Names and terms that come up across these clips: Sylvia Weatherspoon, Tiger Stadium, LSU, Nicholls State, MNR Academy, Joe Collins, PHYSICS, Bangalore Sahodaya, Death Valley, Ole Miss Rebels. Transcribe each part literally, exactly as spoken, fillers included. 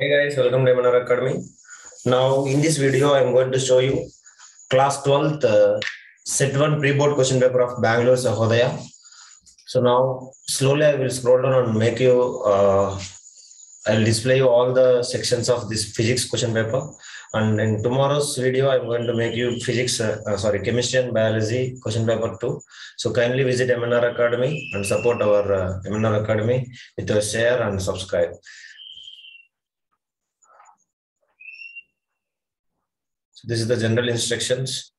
Hey guys, welcome to M N R Academy. Now in this video, I am going to show you class twelfth uh, set one pre-board question paper of Bangalore Sahodaya. So now slowly I will scroll down and make you, uh, I will display you all the sections of this physics question paper. And in tomorrow's video, I am going to make you physics, uh, uh, sorry, chemistry and biology question paper too. So kindly visit M N R Academy and support our uh, M N R Academy with your share and subscribe. So this is the general instructions.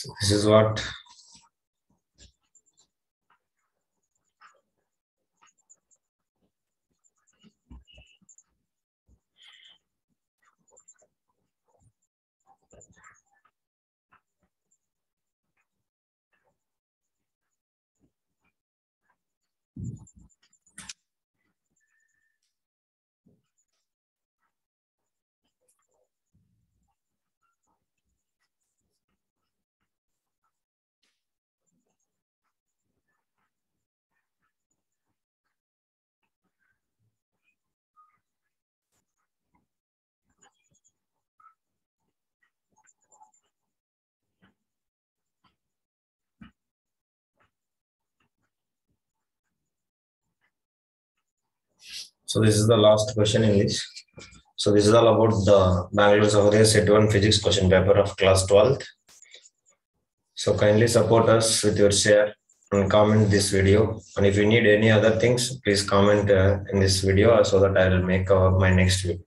So this is what So this is the last question in this. So this is all about the Bangalore Sahodaya Set one Physics question paper of class twelfth. So kindly support us with your share and comment this video. And if you need any other things, please comment uh, in this video so that I will make uh, my next video.